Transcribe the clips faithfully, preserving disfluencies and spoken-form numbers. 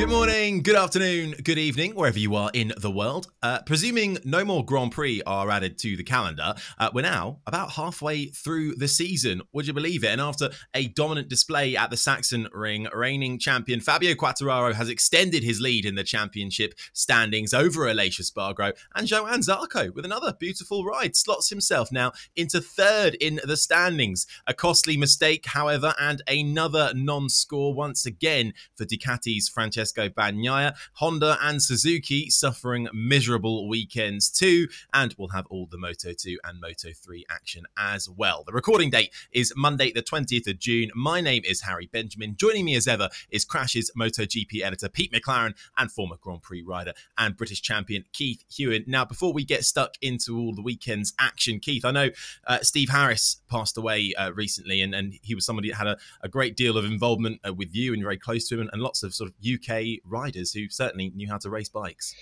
Good morning, good afternoon, good evening, wherever you are in the world. Uh, presuming no more Grand Prix are added to the calendar, uh, we're now about halfway through the season. Would you believe it? And after a dominant display at the Sachsenring, reigning champion Fabio Quartararo has extended his lead in the championship standings over Aleix Espargaro, and Johann Zarco, with another beautiful ride, slots himself now into third in the standings. A costly mistake, however, and another non-score once again for Ducati's Francesco Bagnaia. Honda and Suzuki suffering miserable weekends too, and we'll have all the Moto two and Moto three action as well. The recording date is Monday the twentieth of June. My name is Harry Benjamin. Joining me as ever is Crash's MotoGP editor Pete McLaren and former Grand Prix rider and British champion Keith Hewitt. Now, before we get stuck into all the weekend's action, Keith, I know uh, Steve Harris passed away uh, recently, and, and he was somebody that had a, a great deal of involvement uh, with you, and you're very close to him, and, and lots of sort of U K riders who certainly knew how to race bikes.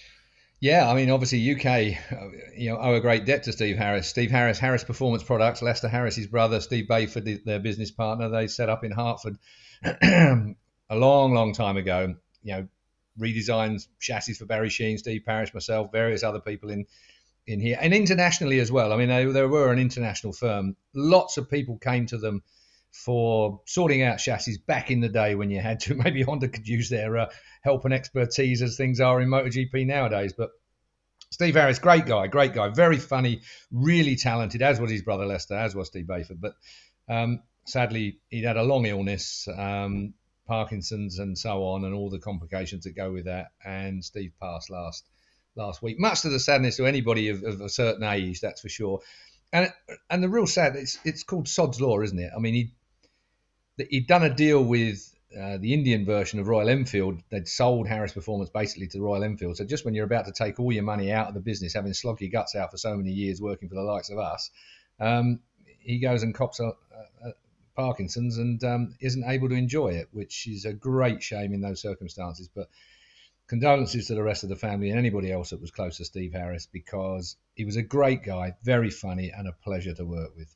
Yeah, I mean, obviously U K, you know, owe a great debt to Steve Harris. Steve Harris, Harris Performance Products, Lester Harris, his brother, Steve Bayford, their business partner. They set up in Hartford a long, long time ago, you know, redesigned chassis for Barry Sheen, Steve Parrish, myself, various other people in, in here, and internationally as well. I mean, they, they were an international firm. Lots of people came to them for sorting out chassis back in the day when you had to. Maybe Honda could use their uh, help and expertise as things are in MotoGP nowadays. But Steve Harris, great guy, great guy, very funny, really talented, as was his brother Lester, as was Steve Bayford. But um, sadly, he'd had a long illness, um, Parkinson's and so on, and all the complications that go with that. And Steve passed last last week, much to the sadness to anybody of, of a certain age, that's for sure. And and the real sad, it's, it's called Sod's Law, isn't it? I mean, he he'd done a deal with uh, the Indian version of Royal Enfield. They'd sold Harris Performance basically to Royal Enfield. So just when you're about to take all your money out of the business, having slogged your guts out for so many years working for the likes of us, um, he goes and cops a, a, a Parkinson's and um, isn't able to enjoy it, which is a great shame in those circumstances. But condolences to the rest of the family and anybody else that was close to Steve Harris, because he was a great guy, very funny, and a pleasure to work with.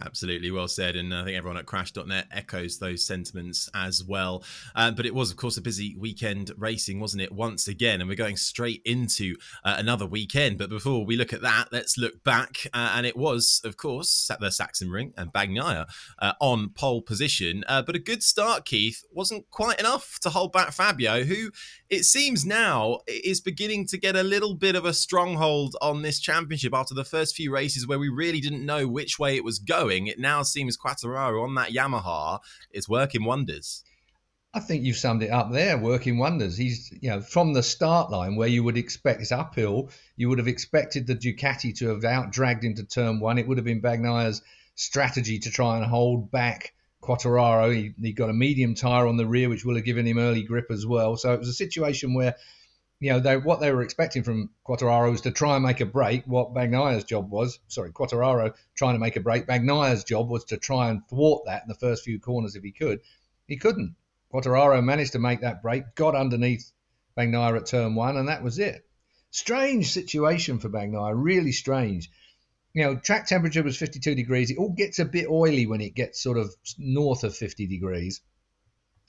Absolutely, well said, and I think everyone at Crash dot net echoes those sentiments as well. Um, but it was, of course, a busy weekend racing, wasn't it, once again? And we're going straight into uh, another weekend. But before we look at that, let's look back. Uh, and it was, of course, at the Sachsenring and Bagnaia uh, on pole position. Uh, but a good start, Keith, wasn't quite enough to hold back Fabio, who it seems now is beginning to get a little bit of a stronghold on this championship after the first few races where we really didn't know which way it was going. It now seems Quartararo on that Yamaha is working wonders. I think you've summed it up there, working wonders. He's, you know, from the start line where you would expect it's uphill, you would have expected the Ducati to have out-dragged into turn one. It would have been Bagnaia's strategy to try and hold back Quartararo. He, he got a medium tyre on the rear, which will have given him early grip as well. So it was a situation where, you know, they, what they were expecting from Quartararo was to try and make a break. What Bagnaia's job was, sorry, Quartararo trying to make a break. Bagnaia's job was to try and thwart that in the first few corners if he could. He couldn't. Quartararo managed to make that break, got underneath Bagnaia at turn one, and that was it. Strange situation for Bagnaia, really strange. You know, track temperature was fifty-two degrees. It all gets a bit oily when it gets sort of north of fifty degrees.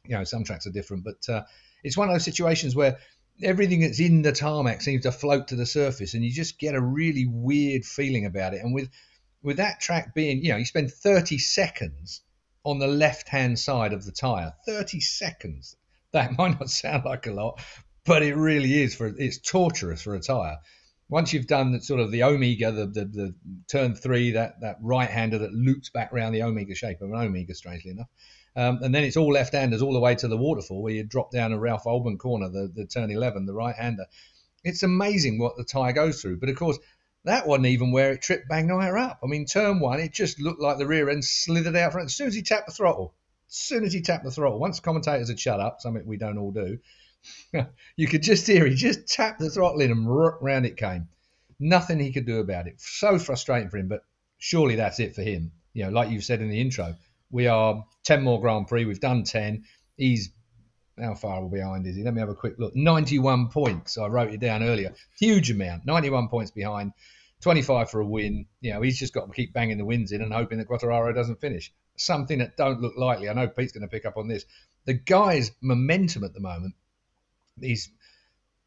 You know, some tracks are different, but uh, it's one of those situations where everything that's in the tarmac seems to float to the surface, and you just get a really weird feeling about it. And with with that track being, you know, you spend thirty seconds on the left-hand side of the tyre. thirty seconds. That might not sound like a lot, but it really is. For it's torturous for a tyre. Once you've done that sort of the Omega, the, the, the turn three, that, that right-hander that loops back around the Omega shape of an Omega, strangely enough, Um, and then it's all left-handers all the way to the waterfall where you drop down a Ralph Oldman corner, the, the turn eleven, the right-hander. It's amazing what the tyre goes through. But, of course, that wasn't even where it tripped Bagnaia up. I mean, turn one, it just looked like the rear end slithered out front. As soon as he tapped the throttle, as soon as he tapped the throttle, once commentators had shut up, something we don't all do, you could just hear he just tapped the throttle in and round it came. Nothing he could do about it. So frustrating for him, but surely that's it for him. You know, like you said in the intro, we are ten more Grand Prix. We've done ten. He's, how far behind is he? Let me have a quick look. ninety-one points. I wrote it down earlier. Huge amount. ninety-one points behind. twenty-five for a win. You know, he's just got to keep banging the wins in and hoping that Quartararo doesn't finish. something that don't look likely. I know Pete's going to pick up on this. The guy's momentum at the moment is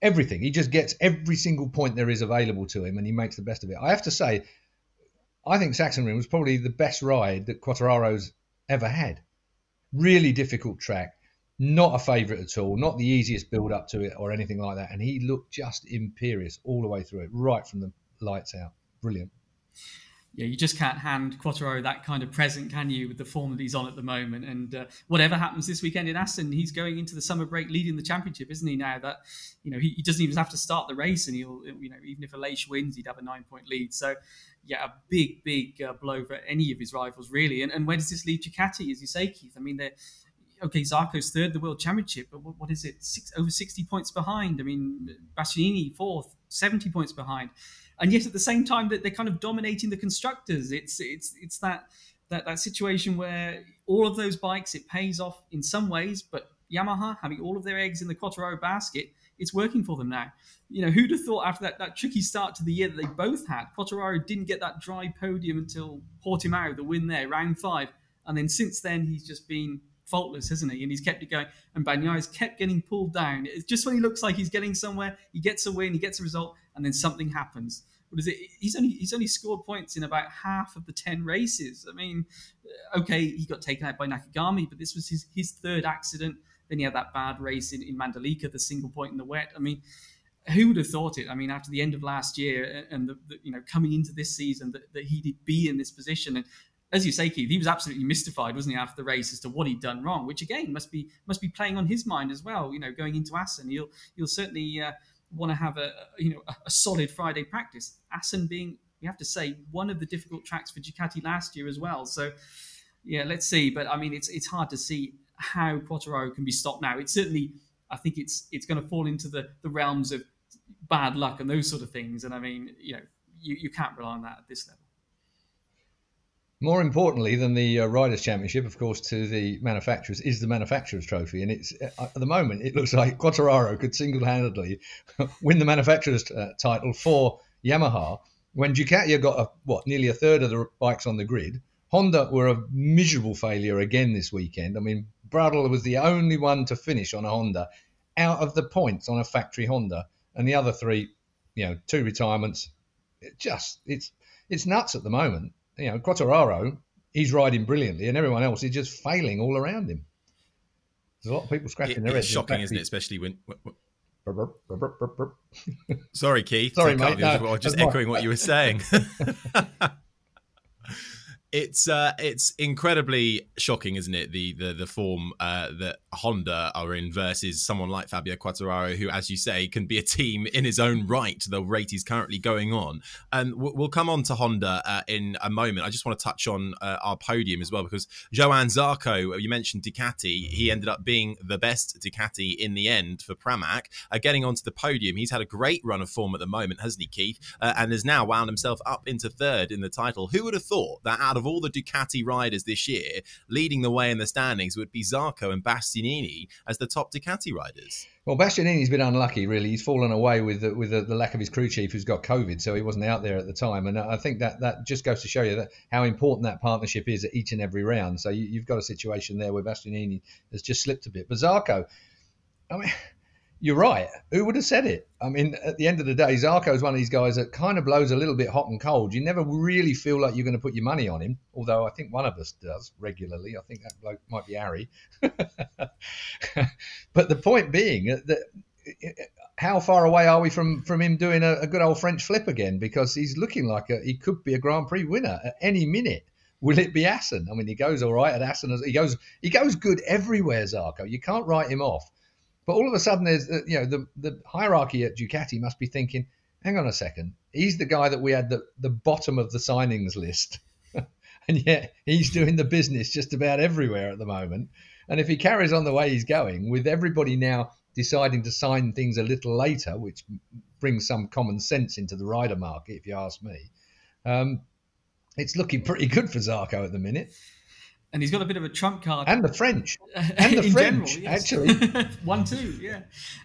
everything. He just gets every single point there is available to him, and he makes the best of it. I have to say, I think Sachsenring was probably the best ride that Quartararo's ever had. Really difficult track. Not a favourite at all, not the easiest build-up to it or anything like that. And he looked just imperious all the way through it, right from the lights out. Brilliant. Yeah, you just can't hand Quartararo that kind of present, can you, with the form that he's on at the moment? And uh, whatever happens this weekend in Assen, he's going into the summer break leading the championship, isn't he, now? That, you know, he, he doesn't even have to start the race, and he'll, you know, even if Aleix wins, he'd have a nine-point lead. So, yeah, a big, big uh, blow for any of his rivals, really. And, and where does this lead Ducati, as you say, Keith? I mean, they're... Okay, Zarco's third, the World Championship, but what, what is it? Six, over sixty points behind. I mean, Bastianini fourth, seventy points behind, and yet at the same time that they're kind of dominating the constructors. It's it's it's that that that situation where all of those bikes, it pays off in some ways, but Yamaha having all of their eggs in the Quartararo basket, it's working for them now. You know, who'd have thought after that, that tricky start to the year that they both had? Quartararo didn't get that dry podium until Portimao, the win there, round five, and then since then he's just been faultless, hasn't he? And he's kept it going, and Bagnaia's kept getting pulled down. It's just when he looks like he's getting somewhere, he gets a win, he gets a result, and then something happens. What is it? He's only he's only scored points in about half of the ten races. I mean, okay, he got taken out by Nakagami, but this was his his third accident. Then he had that bad race in, in Mandalika, the single point in the wet. I mean, who would have thought it? I mean, after the end of last year and the, the, you know, coming into this season, that, that he'd be in this position. And as you say, Keith, he was absolutely mystified, wasn't he, after the race as to what he'd done wrong, which again must be must be playing on his mind as well. You know, going into Assen, you'll you'll certainly uh, want to have a you know a solid Friday practice. Assen being, you have to say, one of the difficult tracks for Ducati last year as well. So yeah, let's see. But I mean, it's it's hard to see how Quartararo can be stopped now. It's certainly, I think it's it's going to fall into the the realms of bad luck and those sort of things. And I mean, you know, you you can't rely on that at this level. More importantly than the uh, Riders' Championship, of course, to the manufacturers, is the Manufacturers' Trophy. And it's at the moment, it looks like Quartararo could single-handedly win the Manufacturers' uh, title for Yamaha. When Ducati got, a, what, nearly a third of the bikes on the grid, Honda were a miserable failure again this weekend. I mean, Bradl was the only one to finish on a Honda, out of the points on a factory Honda. And the other three, you know, two retirements. It just, it's it's nuts at the moment. You know, Quartararo, he's riding brilliantly, and everyone else is just failing all around him. There's a lot of people scratching it, their heads. It's shocking, isn't it? Especially when... Sorry, Keith. Sorry, I mate. No, I'm just echoing my... what you were saying. It's uh, it's incredibly shocking, isn't it? The the the form uh, that Honda are in versus someone like Fabio Quartararo, who, as you say, can be a team in his own right. The rate he's currently going on, and we'll come on to Honda uh, in a moment. I just want to touch on uh, our podium as well, because Johann Zarco, you mentioned Ducati, he ended up being the best Ducati in the end for Pramac. Uh, getting onto the podium, he's had a great run of form at the moment, hasn't he, Keith? Uh, and has now wound himself up into third in the title. Who would have thought that out of Of all the Ducati riders this year, leading the way in the standings would be Zarco and Bastianini as the top Ducati riders? Well, Bastianini's been unlucky, really. He's fallen away with the, with the, the lack of his crew chief, who's got COVID, so he wasn't out there at the time. And I think that that just goes to show you that how important that partnership is at each and every round. So you, you've got a situation there where Bastianini has just slipped a bit. But Zarco, I mean, you're right. Who would have said it? I mean, at the end of the day, Zarco is one of these guys that kind of blows a little bit hot and cold. You never really feel like you're going to put your money on him, although I think one of us does regularly. I think that bloke might be Harry. But the point being that how far away are we from, from him doing a, a good old French flip again? Because he's looking like a, he could be a Grand Prix winner at any minute. Will it be Assen? I mean, he goes all right at Assen. He goes, he goes good everywhere, Zarco. You can't write him off. But all of a sudden, there's, you know, the, the hierarchy at Ducati must be thinking, hang on a second, he's the guy that we had the, the bottom of the signings list. And yet he's doing the business just about everywhere at the moment. And if he carries on the way he's going, with everybody now deciding to sign things a little later, which brings some common sense into the rider market, if you ask me, um, it's looking pretty good for Zarco at the minute. And he's got a bit of a trump card. And the French. And the in French, general, yes. Actually. One, two, yeah.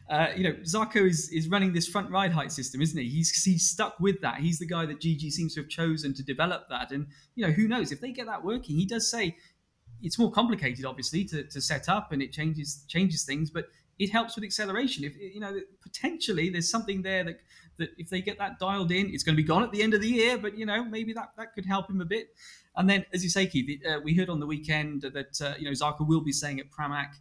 Uh, you know, Zarco is, is running this front ride height system, isn't he? He's, he's stuck with that. He's the guy that Gigi seems to have chosen to develop that. And, you know, who knows? If they get that working, he does say, it's more complicated, obviously, to, to set up, and it changes changes things, but it helps with acceleration. If you know, potentially there's something there that that if they get that dialed in, it's going to be gone at the end of the year, but you know, maybe that that could help him a bit. And then, as you say, Keith, uh, we heard on the weekend that uh, you know, Zarco will be staying at Pramac.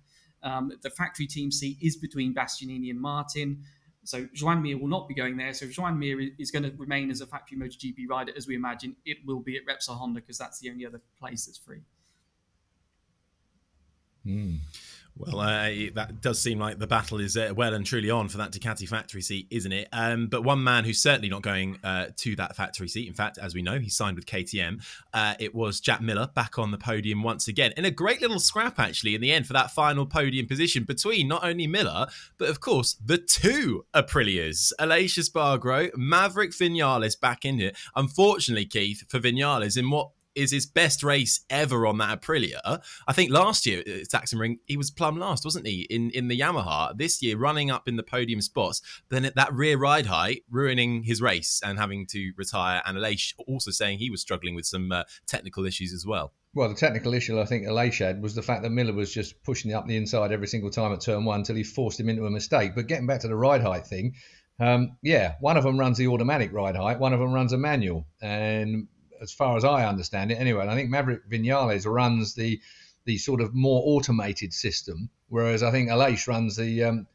Um, the factory team seat is between Bastianini and Martin, so Joan Mir will not be going there. So if Joan Mir is going to remain as a factory MotoGP rider, as we imagine, it will be at Repsol Honda, because that's the only other place that's free. Mm. Well, uh, that does seem like the battle is uh, well and truly on for that Ducati factory seat, isn't it? Um, but one man who's certainly not going uh, to that factory seat, in fact, as we know, he signed with K T M. Uh, it was Jack Miller back on the podium once again, in a great little scrap, actually, in the end for that final podium position between not only Miller, but of course, the two Aprilias, Aleix Espargaro, Maverick Vinales back in it. Unfortunately, Keith, for Vinales, in what is his best race ever on that Aprilia. I think last year at Sachsenring, he was plumb last, wasn't he, in, in the Yamaha? This year, running up in the podium spots, then at that rear ride height, ruining his race and having to retire. And Aleix also saying he was struggling with some uh, technical issues as well. Well, the technical issue I think Aleix had was the fact that Miller was just pushing up the inside every single time at turn one until he forced him into a mistake. But getting back to the ride height thing, um, yeah, one of them runs the automatic ride height, one of them runs a manual. And as far as I understand it, anyway, and I think Maverick Vinales runs the the sort of more automated system, whereas I think Aleix runs the um,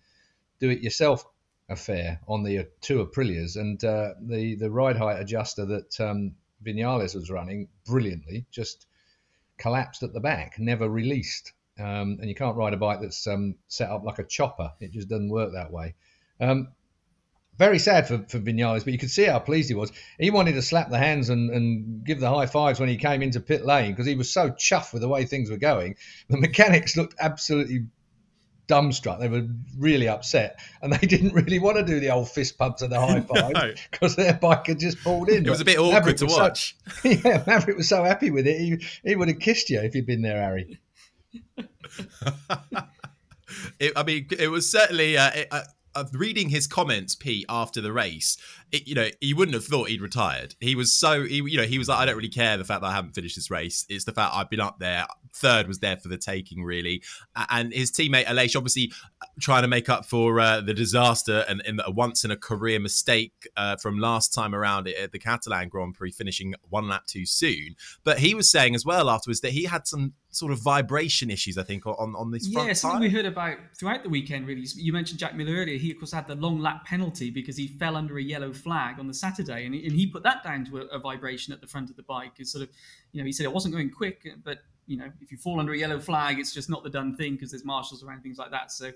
do-it-yourself affair on the two Aprilias, and uh, the the ride height adjuster that um, Vinales was running brilliantly just collapsed at the back, never released, um, and you can't ride a bike that's um, set up like a chopper; it just doesn't work that way. Um, Very sad for, for Vinales, but you could see how pleased he was. He wanted to slap the hands and, and give the high fives when he came into pit lane, because he was so chuffed with the way things were going. The mechanics looked absolutely dumbstruck. They were really upset, and they didn't really want to do the old fist pumps and the high fives because no. their bike had just pulled in. It was a bit awkward Maverick to watch. So, yeah, Maverick was so happy with it. He, he would have kissed you if you'd been there, Harry. it, I mean, it was certainly... Uh, it, uh, Of reading his comments, Pete, after the race, it, you know, you wouldn't have thought he'd retired. He was so, he, you know, he was like, I don't really care the fact that I haven't finished this race. It's the fact I've been up there. Third was there for the taking, really. And his teammate, Aleix, obviously trying to make up for uh, the disaster and, and a once-in-a-career mistake uh, from last time around at the Catalan Grand Prix, finishing one lap too soon. But he was saying as well afterwards that he had some sort of vibration issues, I think, on, on this front. Yeah, something we heard about throughout the weekend, really. You mentioned Jack Miller earlier. He, of course, had the long lap penalty because he fell under a yellow flag on the Saturday, and he, and he put that down to a, a vibration at the front of the bike. It's sort of, you know, he said it wasn't going quick, but, you know, if you fall under a yellow flag, it's just not the done thing because there's marshals around, things like that. So,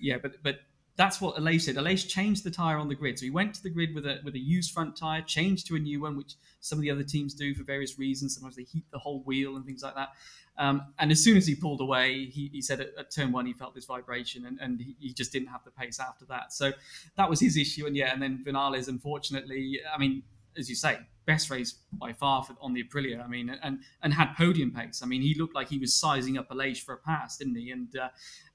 yeah, but but that's what Aleix said. Aleix changed the tyre on the grid. So he went to the grid with a with a used front tyre, changed to a new one, which some of the other teams do for various reasons. Sometimes they heat the whole wheel and things like that. Um, and as soon as he pulled away, he, he said at, at turn one, he felt this vibration and, and he, he just didn't have the pace after that. So that was his issue. And yeah, and then Vinales, unfortunately, I mean, as you say, best race by far for, on the Aprilia. I mean, and and had podium pace. I mean, he looked like he was sizing up Aleix for a pass, didn't he? And uh,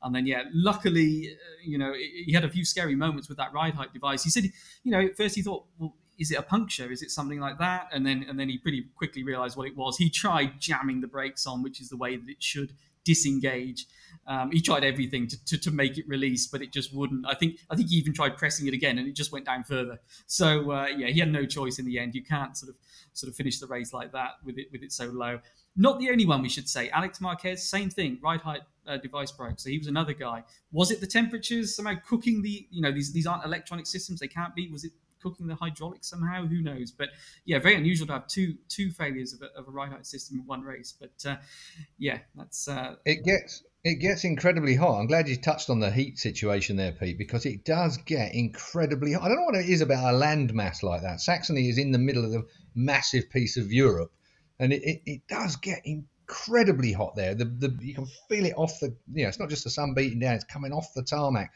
and then yeah, luckily, uh, you know, he had a few scary moments with that ride height device. He said, you know, at first he thought, well, is it a puncture? Is it something like that? And then and then he pretty quickly realised what it was. He tried jamming the brakes on, which is the way that it should disengage. Um, he tried everything to, to, to make it release, but it just wouldn't. I think I think he even tried pressing it again, and it just went down further. So uh, yeah, he had no choice in the end. You can't sort of sort of finish the race like that with it with it so low. Not the only one, we should say. Alex Marquez, same thing. Ride height uh, device broke, so he was another guy. Was it the temperatures somehow cooking the? You know, these these aren't electronic systems; they can't be. Was it cooking the hydraulics somehow? Who knows? But yeah, very unusual to have two two failures of a, of a ride height system in one race. But uh, yeah, that's uh, it gets. It gets incredibly hot. I'm glad you touched on the heat situation there, Pete, because it does get incredibly hot. I don't know what it is about a landmass like that. Saxony is in the middle of a massive piece of Europe, and it, it, it does get incredibly hot there. The, the, you can feel it off the, you know, it's not just the sun beating down, it's coming off the tarmac.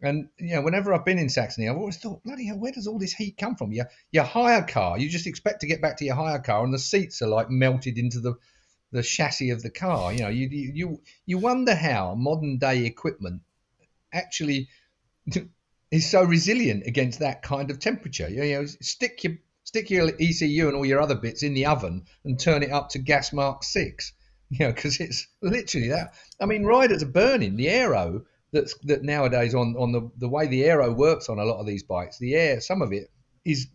And, you know, whenever I've been in Saxony, I've always thought, bloody hell, where does all this heat come from? Your, your hire car, you just expect to get back to your hire car, and the seats are like melted into the, the chassis of the car. You know, you you you wonder how modern day equipment actually is so resilient against that kind of temperature. You know, stick your stick your E C U and all your other bits in the oven and turn it up to gas mark six. you know, because it's literally that. I mean, riders are burning the aero that's that nowadays on on the the way the aero works on a lot of these bikes. The air, some of it is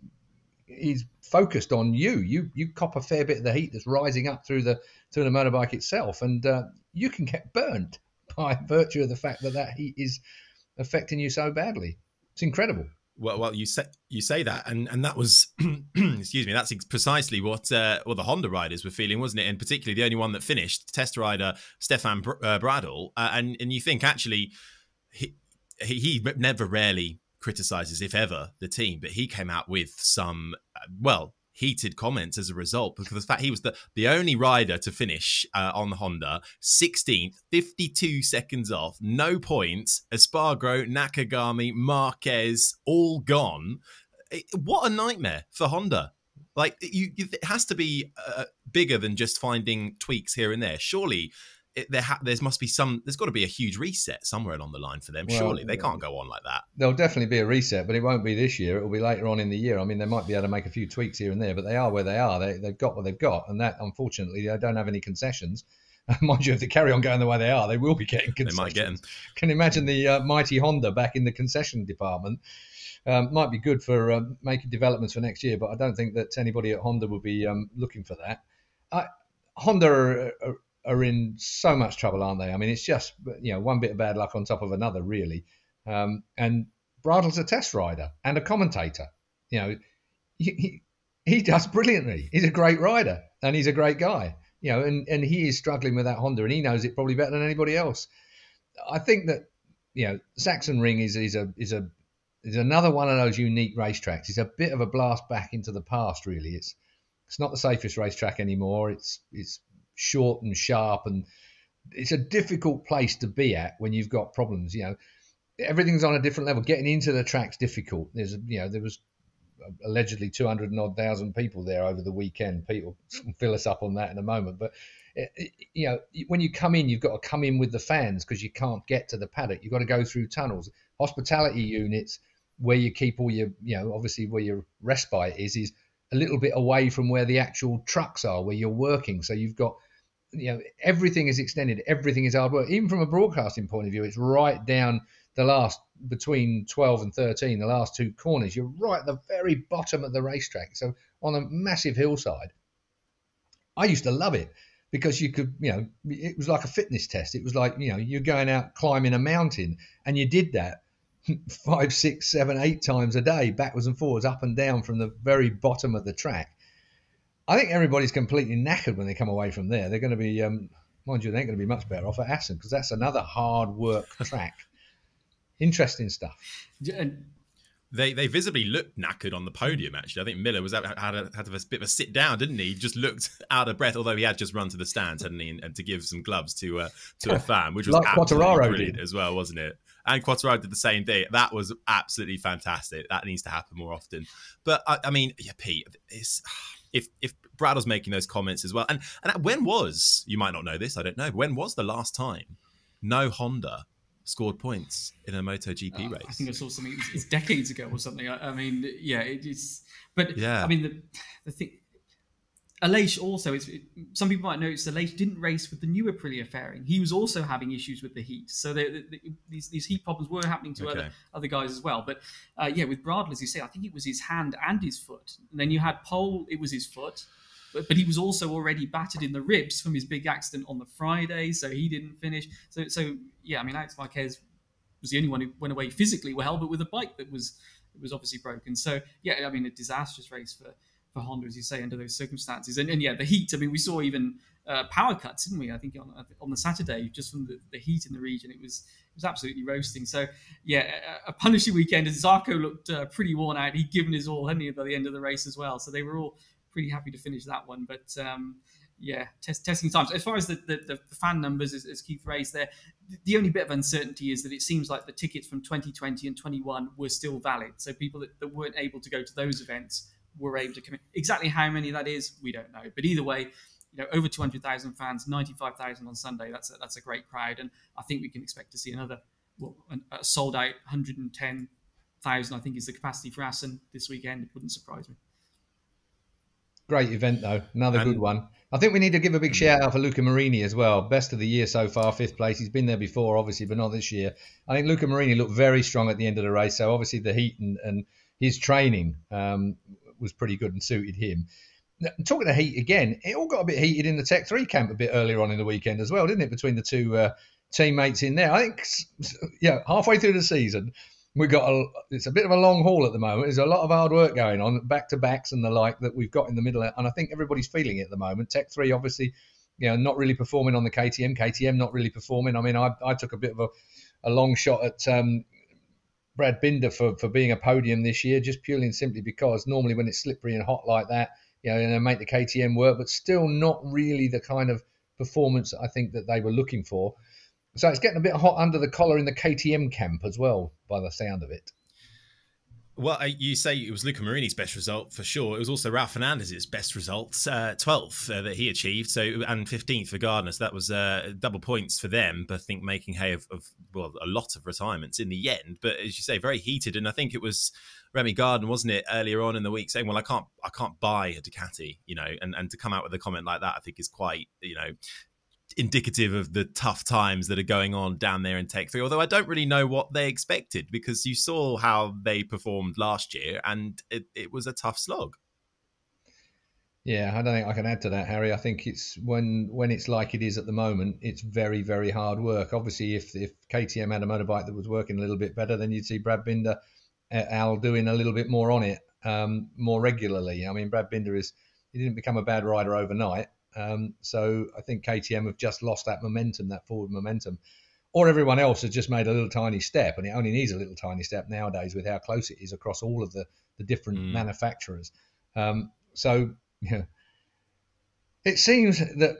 is focused on you. You you cop a fair bit of the heat that's rising up through the through the motorbike itself, and uh, you can get burnt by virtue of the fact that that heat is affecting you so badly. It's incredible. Well, well, you say you say that, and and that was, excuse me, that's precisely what uh, well the Honda riders were feeling, wasn't it? And particularly the only one that finished, test rider Stefan Br uh, Bradl, uh, and and you think actually he he, he never rarely criticizes, if ever, the team, but he came out with some uh, well heated comments as a result, because the fact he was the the only rider to finish uh, on the Honda sixteenth, fifty-two seconds off, no points. Espargaro, Nakagami, Marquez, all gone. It, what a nightmare for Honda! Like you, you it has to be uh, bigger than just finding tweaks here and there. Surely it, there ha there's must be some. There's got to be a huge reset somewhere along the line for them. Well, surely they can't go on like that. There'll definitely be a reset, but it won't be this year. It will be later on in the year. I mean, they might be able to make a few tweaks here and there, but they are where they are. They, they've got what they've got, and that, unfortunately, they don't have any concessions. Mind you, if they carry on going the way they are, they will be getting concessions. They might get them. Can you imagine the uh, mighty Honda back in the concession department? Um, might be good for um, making developments for next year, but I don't think that anybody at Honda will be um, looking for that. I, Honda are, are, are in so much trouble, aren't they? I mean, it's just, you know, one bit of bad luck on top of another, really. Um, and Bradl's a test rider and a commentator. You know, he, he, he does brilliantly. He's a great rider and he's a great guy. You know, and, and he is struggling with that Honda, and he knows it probably better than anybody else. I think that, you know, Sachsenring is is a is a is another one of those unique racetracks. It's a bit of a blast back into the past, really. It's it's not the safest racetrack anymore. It's it's short and sharp, and it's a difficult place to be at when you've got problems. You know, everything's on a different level. Getting into the track's difficult. There's you know there was allegedly two hundred and odd thousand people there over the weekend. Pete will fill us up on that in a moment. But, you know, when you come in, you've got to come in with the fans because you can't get to the paddock. You've got to go through tunnels. Hospitality units, where you keep all your, you know, obviously where your respite is, is a little bit away from where the actual trucks are, where you're working. So you've got, you know, everything is extended. Everything is hard work. Even from a broadcasting point of view, it's right down the last, between twelve and thirteen, the last two corners, you're right at the very bottom of the racetrack. So on a massive hillside, I used to love it because you could, you know, it was like a fitness test. It was like, you know, you're going out climbing a mountain, and you did that five, six, seven, eight times a day, backwards and forwards, up and down from the very bottom of the track. I think everybody's completely knackered when they come away from there. They're going to be, um, mind you, they ain't going to be much better off at Assen because that's another hard work track. Interesting stuff. And they they visibly looked knackered on the podium. Actually, I think Miller was had a, had a bit of a sit down, didn't he? He just looked out of breath, although he had just run to the stands, hadn't he, and, and to give some gloves to uh, to a fan, which was like absolutely Quartararo brilliant did. As well, wasn't it? And Quartararo did the same day. That was absolutely fantastic. That needs to happen more often. But I, I mean, yeah, Pete, it's, if if Bradl's making those comments as well, and and when was you might not know this, I don't know. When was the last time no Honda scored points in a MotoGP uh, race? I think I saw something, it's, it's decades ago or something. I, I mean, yeah, it, it's, but yeah. I mean, the, the thing, Aleix also, it's, it, some people might notice Aleix didn't race with the new Aprilia fairing. He was also having issues with the heat. So they, the, the, these, these heat problems were happening to okay. other, other guys as well. But uh, yeah, with Bradl, as you say, I think it was his hand and his foot. And then you had Pole, it was his foot. But, but he was also already battered in the ribs from his big accident on the Friday, so he didn't finish. So, so yeah, I mean, Aleix Marquez was the only one who went away physically well, but with a bike that was that was obviously broken. So, yeah, I mean, a disastrous race for, for Honda, as you say, under those circumstances. And, and yeah, the heat, I mean, we saw even uh, power cuts, didn't we? I think on, on the Saturday, just from the, the heat in the region, it was it was absolutely roasting. So, yeah, a, a punishing weekend. Zarco looked uh, pretty worn out. He'd given his all, hadn't he, by the end of the race as well. So they were all pretty happy to finish that one, but um, yeah, test, testing times. As far as the, the, the fan numbers, as, as Keith raised there, the only bit of uncertainty is that it seems like the tickets from twenty twenty and twenty-one were still valid. So people that, that weren't able to go to those events were able to come in. Exactly how many that is, we don't know. But either way, you know, over two hundred thousand fans, ninety-five thousand on Sunday. That's a, that's a great crowd, and I think we can expect to see another well, a sold out one hundred and ten thousand. I think is the capacity for Assen this weekend. It wouldn't surprise me. Great event, though. Another um, good one. I think we need to give a big shout out for Luca Marini as well. Best of the year so far, fifth place. He's been there before, obviously, but not this year. I think Luca Marini looked very strong at the end of the race. So obviously the heat and, and his training um, was pretty good and suited him. Now, talking of heat again, it all got a bit heated in the Tech three camp a bit earlier on in the weekend as well, didn't it? Between the two uh, teammates in there. I think yeah, halfway through the season, we've got a, it's a bit of a long haul at the moment. There's a lot of hard work going on, back-to-backs and the like that we've got in the middle. And I think everybody's feeling it at the moment. Tech three, obviously, you know, not really performing on the K T M. K T M not really performing. I mean, I, I took a bit of a, a long shot at um, Brad Binder for, for being a podium this year, just purely and simply because normally when it's slippery and hot like that, you know, and they make the K T M work, but still not really the kind of performance I think that they were looking for. So it's getting a bit hot under the collar in the K T M camp as well, by the sound of it. Well, you say it was Luca Marini's best result for sure. It was also Ralph Fernandez's best result, uh, twelfth uh, that he achieved, so and fifteenth for Gardner. So that was uh, double points for them, but I think making hay of, of well a lot of retirements in the end. But as you say, very heated, and I think it was Remy Gardner, wasn't it, earlier on in the week saying, "Well, I can't, I can't buy a Ducati," you know, and and to come out with a comment like that, I think is quite, you know, indicative of the tough times that are going on down there in Tech three, although I don't really know what they expected, because you saw how they performed last year and it, it was a tough slog. Yeah, I don't think I can add to that, Harry. I think it's when when it's like it is at the moment, it's very, very hard work. Obviously, if, if K T M had a motorbike that was working a little bit better, then you'd see Brad Binder et al. Doing a little bit more on it um, more regularly. I mean, Brad Binder is, he didn't become a bad rider overnight. Um, so I think K T M have just lost that momentum, that forward momentum, or everyone else has just made a little tiny step, and it only needs a little tiny step nowadays with how close it is across all of the, the different mm. manufacturers. Um, so yeah, it seems that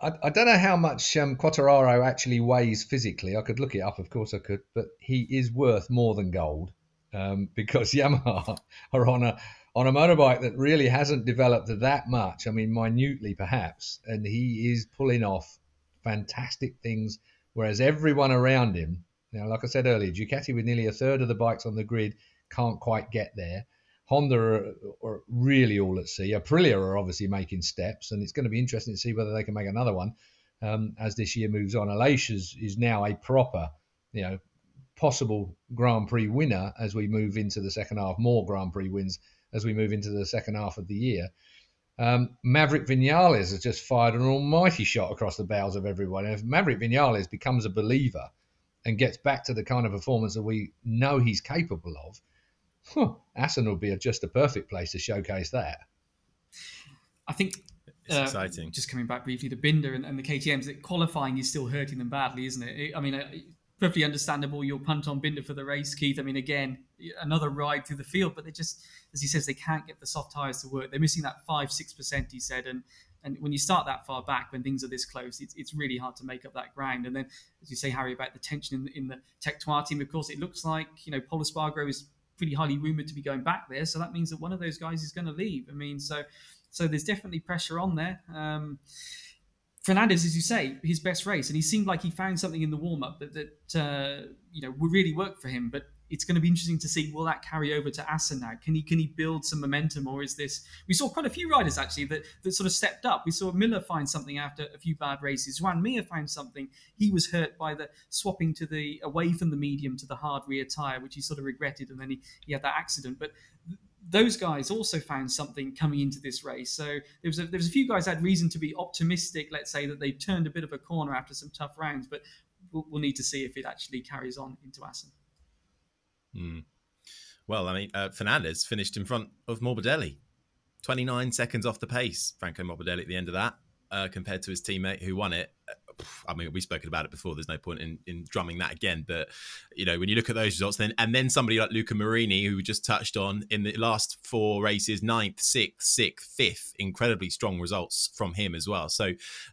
I, I don't know how much um, Quartararo actually weighs physically. I could look it up, of course I could, but he is worth more than gold um, because Yamaha are on a on a motorbike that really hasn't developed that much, I mean, minutely perhaps, and he is pulling off fantastic things, whereas everyone around him, you know, like I said earlier, Ducati with nearly a third of the bikes on the grid can't quite get there. Honda are, are really all at sea. Aprilia are obviously making steps, and it's going to be interesting to see whether they can make another one um, as this year moves on. Aleix is, is now a proper, you know, possible Grand Prix winner as we move into the second half, more Grand Prix wins as we move into the second half of the year. Um, Maverick Vinales has just fired an almighty shot across the bows of everyone. And if Maverick Vinales becomes a believer and gets back to the kind of performance that we know he's capable of, huh, Assen will be just a perfect place to showcase that. I think, it's uh, exciting. Just coming back briefly, the Binder and, and the K T Ms, that qualifying is still hurting them badly, isn't it? it I mean, it, perfectly understandable your punt on Binder for the race, Keith. I mean, again, another ride through the field, but they just, as he says, they can't get the soft tyres to work. They're missing that five, six percent, he said. And and when you start that far back, when things are this close, it's, it's really hard to make up that ground. And then, as you say, Harry, about the tension in the, in the Tech three team, of course, it looks like, you know, Paul Espargaro is pretty highly rumoured to be going back there. So that means that one of those guys is going to leave. I mean, so so there's definitely pressure on there. Um, Fernandez, as you say, his best race, and he seemed like he found something in the warm-up that, that uh, you know, would really work for him. But it's going to be interesting to see, will that carry over to Assen now? Can he can he build some momentum, or is this? We saw quite a few riders actually that that sort of stepped up. We saw Miller find something after a few bad races. Johann Zarco found something. He was hurt by the swapping to the away from the medium to the hard rear tire, which he sort of regretted, and then he he had that accident. But those guys also found something coming into this race. So there was a, there was a few guys that had reason to be optimistic, let's say, that they've turned a bit of a corner after some tough rounds, but we'll, we'll need to see if it actually carries on into Assen. Mm. Well, I mean, uh, Fernandez finished in front of Morbidelli, twenty-nine seconds off the pace, Franco Morbidelli at the end of that, uh, compared to his teammate who won it. I mean, we've spoken about it before. There's no point in, in drumming that again. But, you know, when you look at those results, then and then somebody like Luca Marini, who we just touched on in the last four races, ninth, sixth, sixth, fifth, incredibly strong results from him as well. So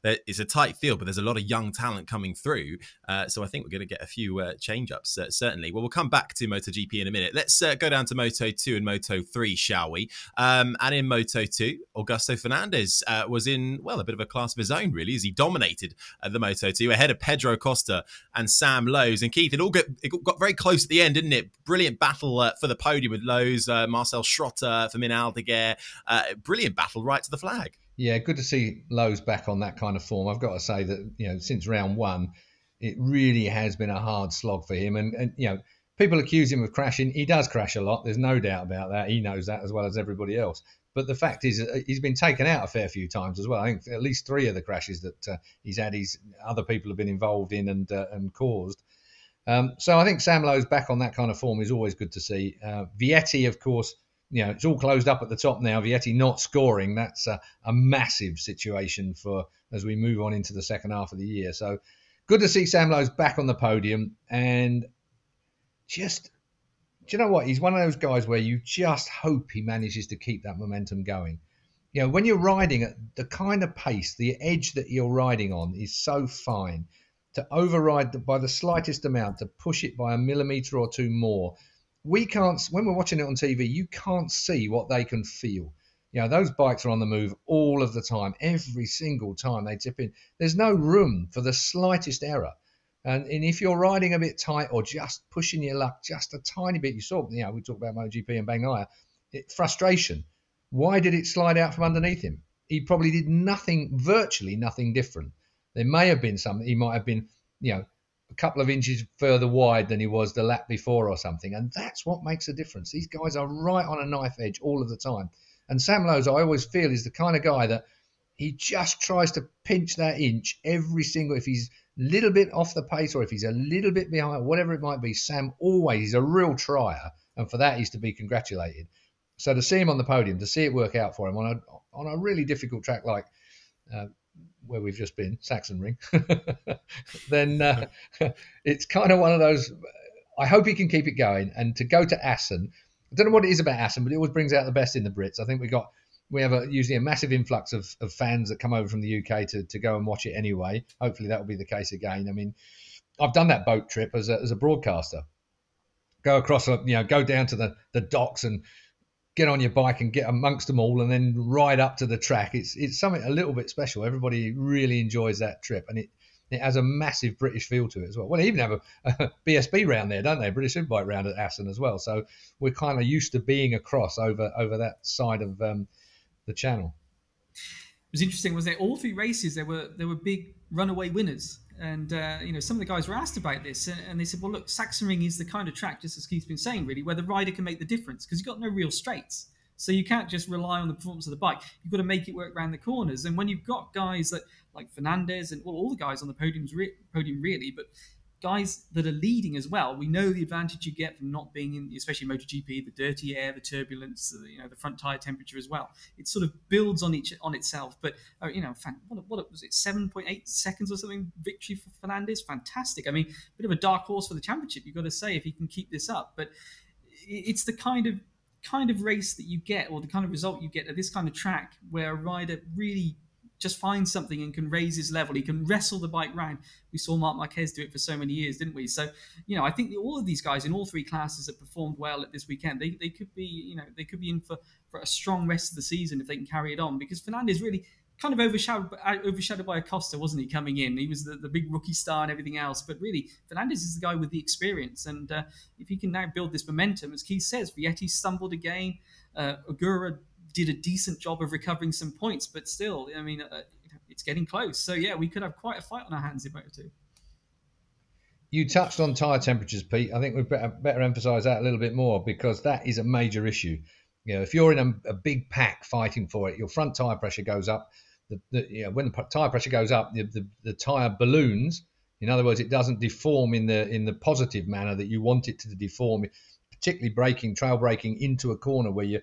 uh, it's a tight field, but there's a lot of young talent coming through. Uh, so I think we're going to get a few uh, change-ups, uh, certainly. Well, we'll come back to MotoGP in a minute. Let's uh, go down to Moto two and Moto three, shall we? Um, and in Moto two, Augusto Fernandez uh, was in, well, a bit of a class of his own, really, as he dominated uh, the Moto two ahead of Pedro Costa and Sam Lowes. And Keith, it all got, it got very close at the end, didn't it? Brilliant battle uh, for the ppodium with Lowes, uh, Marcel Schrotter, Firmin Aldeguer. Uh, brilliant battle right to the flag. Yeah, good to see Lowes back on that kind of form. I've got to say that, you know, since round one, it really has been a hard slog for him. And, and you know, people accuse him of crashing. He does crash a lot. There's no doubt about that. He knows that as well as everybody else. But the fact is, he's been taken out a fair few times as well. I think at least three of the crashes that uh, he's had, he's, other people have been involved in and uh, and caused. Um, so I think Sam Lowes back on that kind of form is always good to see. Uh, Vietti, of course, you know, it's all closed up at the top now. Vietti not scoring, that's a, a massive situation for as we move on into the second half of the year. So good to see Sam Lowes back on the podium. And just, do you know what? He's one of those guys where you just hope he manages to keep that momentum going. You know, when you're riding at the kind of pace, the edge that you're riding on is so fine. To override the, by the slightest amount, to push it by a millimetre or two more, we can't, when we're watching it on T V, you can't see what they can feel. You know, those bikes are on the move all of the time. Every single time they tip in, there's no room for the slightest error. And, and if you're riding a bit tight or just pushing your luck just a tiny bit, you saw, you know, we talked about MotoGP and Bagnaia, it, frustration. Why did it slide out from underneath him? He probably did nothing, virtually nothing different. There may have been something, he might have been, you know, a couple of inches further wide than he was the lap before or something. And that's what makes a difference. These guys are right on a knife edge all of the time. And Sam Lowes, I always feel, is the kind of guy that he just tries to pinch that inch every single, if he's a little bit off the pace or if he's a little bit behind, whatever it might be, Sam always is a real trier. And for that, he's to be congratulated. So to see him on the podium, to see it work out for him on a, on a really difficult track like uh, where we've just been, Sachsenring, then uh, it's kind of one of those, I hope he can keep it going. And to go to Assen, I don't know what it is about Assen, but it always brings out the best in the Brits. I think we got we have a, usually a massive influx of, of fans that come over from the U K to, to go and watch it anyway. Hopefully that will be the case again. I mean, I've done that boat trip as a, as a broadcaster. Go across, you know, go down to the, the docks and get on your bike and get amongst them all and then ride up to the track. It's it's something a little bit special. Everybody really enjoys that trip, and it, it has a massive British feel to it as well. Well, they even have a, a B S B round there, don't they? British Superbike round at Assen as well. So we're kind of used to being across over, over that side of um, the channel. It was interesting, wasn't it? All three races, there were there were big runaway winners. And, uh, you know, some of the guys were asked about this and, and they said, well, look, Sachsenring is the kind of track, just as Keith's been saying, really, where the rider can make the difference because you've got no real straights. So you can't just rely on the performance of the bike. You've got to make it work around the corners. And when you've got guys that, like Fernandez and well, all the guys on the podiums, re podium really, but guys that are leading as well, we know the advantage you get from not being in, especially MotoGP, the dirty air, the turbulence, you know, the front tire temperature as well. It sort of builds on each on itself. But oh, you know, what, what was it, seven point eight seconds or something victory for Fernandez? Fantastic. I mean, a bit of a dark horse for the championship, you've got to say, if he can keep this up. But it's the kind of kind of race that you get, or the kind of result you get at this kind of track, where a rider really just finds something and can raise his level. He can wrestle the bike round. We saw Marc Marquez do it for so many years, didn't we? So, you know, I think all of these guys in all three classes that performed well at this weekend, they, they could be, you know, they could be in for, for a strong rest of the season if they can carry it on. Because Fernandez really kind of overshadowed, overshadowed by Acosta, wasn't he, coming in? He was the, the big rookie star and everything else. But really, Fernandez is the guy with the experience. And uh, if he can now build this momentum, as Keith says, Vietti stumbled again, uh, Ogura did a decent job of recovering some points, but still, I mean, uh, it's getting close. So, yeah, we could have quite a fight on our hands in Moto two. You touched on tyre temperatures, Pete. I think we'd better, better emphasise that a little bit more, because that is a major issue. You know, if you're in a, a big pack fighting for it, your front tyre pressure goes up. The, the, you know, when the tyre pressure goes up, the, the, the tyre balloons. In other words, it doesn't deform in the, in the positive manner that you want it to deform, particularly braking, trail braking into a corner where you...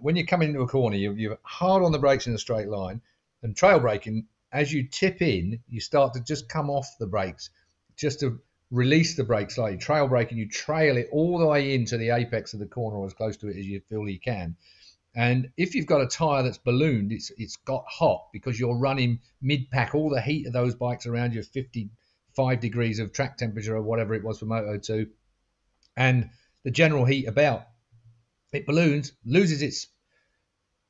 When you come into a corner, you're hard on the brakes in a straight line, and trail braking, as you tip in, you start to just come off the brakes, just to release the brakes slightly. Trail braking, you trail it all the way into the apex of the corner or as close to it as you feel you can. And if you've got a tyre that's ballooned, it's it's got hot because you're running mid-pack. All the heat of those bikes around you, fifty-five degrees of track temperature or whatever it was for Moto two, and the general heat about. It balloons, loses its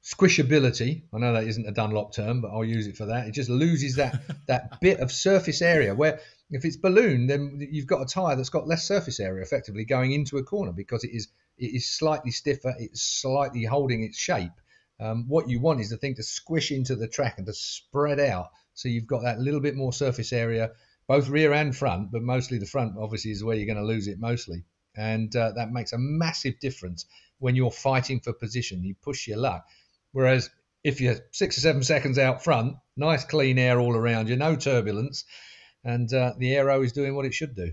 squishability. I know that isn't a Dunlop term, but I'll use it for that. It just loses that, that bit of surface area where if it's ballooned, then you've got a tyre that's got less surface area effectively going into a corner because it is, it is slightly stiffer. It's slightly holding its shape. Um, what you want is the thing to squish into the track and to spread out, so you've got that little bit more surface area, both rear and front, but mostly the front obviously is where you're going to lose it mostly. And uh, that makes a massive difference when you're fighting for position. You push your luck. Whereas if you're six or seven seconds out front, nice clean air all around you, no turbulence, and uh, the aero is doing what it should do.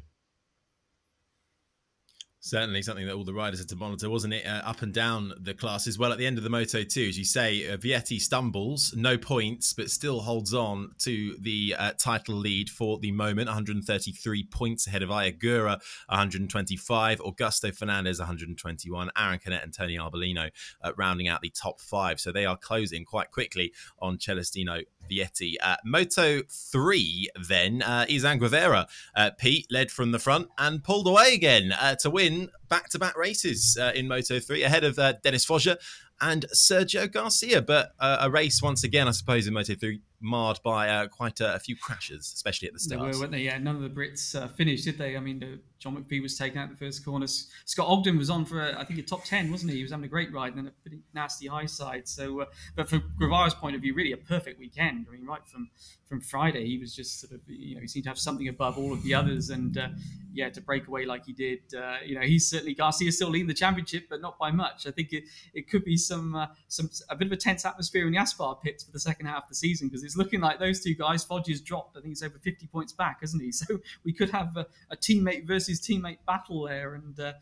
Certainly something that all the riders had to monitor, wasn't it? Uh, up and down the classes. Well, at the end of the Moto two, as you say, uh, Vietti stumbles, no points, but still holds on to the uh, title lead for the moment. one hundred thirty-three points ahead of Ayagura, one hundred twenty-five. Augusto Fernandez, one hundred twenty-one. Aaron Canet and Tony Arbolino uh, rounding out the top five. So they are closing quite quickly on Celestino Vietti. Uh, Moto three then, uh, Izan Guevara, uh, Pete, led from the front and pulled away again uh, to win back-to-back races uh, in Moto three ahead of uh, Dennis Foggia and Sergio Garcia. But uh, a race once again, I suppose, in Moto three marred by uh, quite a, a few crashes, especially at the start. They were, weren't they? Yeah, none of the Brits uh, finished, did they? I mean, uh, John McPhee was taken out the first corner. Scott Ogden was on for, a, I think, a top ten, wasn't he? He was having a great ride and then a pretty nasty high side. So, uh, but from Guevara's point of view, really a perfect weekend. I mean, right from, from Friday, he was just sort of, you know, he seemed to have something above all of the others. And, uh, yeah, to break away like he did, uh, you know, he's certainly, Garcia's still leading the championship, but not by much. I think it, it could be some, uh, some a bit of a tense atmosphere in the Aspar pits for the second half of the season, because it's looking like those two guys, Foggia's dropped, I think he's over fifty points back, isn't he? So we could have a, a teammate versus teammate battle there. And uh,